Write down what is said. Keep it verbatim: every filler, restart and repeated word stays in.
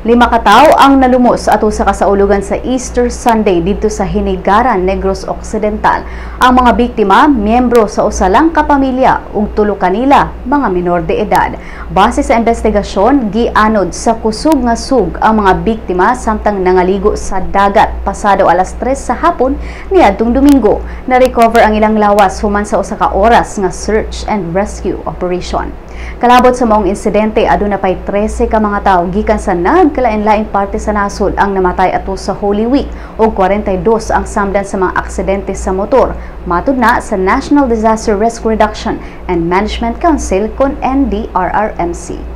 Lima katao ang nalumos ato sa kasaulugan sa Easter Sunday dito sa Hinigaran, Negros Occidental. Ang mga biktima, miyembro sa usalang kapamilya ug tulo kanila mga minor de edad. Base sa investigasyon, gianod sa kusog nga sug ang mga biktima samtang nangaligo sa dagat pasado alas tres sa hapon niadtong Domingo. Na-recover ang ilang lawas human sa usa ka oras nga search and rescue operation. Kalabot sa maong insidente, aduna pay trese ka mga tawo gikan sa nag kalain-laing parte sa nasod ang namatay ato sa Holy Week o forty-two ang samdan sa mga aksidente sa motor matud na sa National Disaster Risk Reduction and Management Council kon N D R R M C.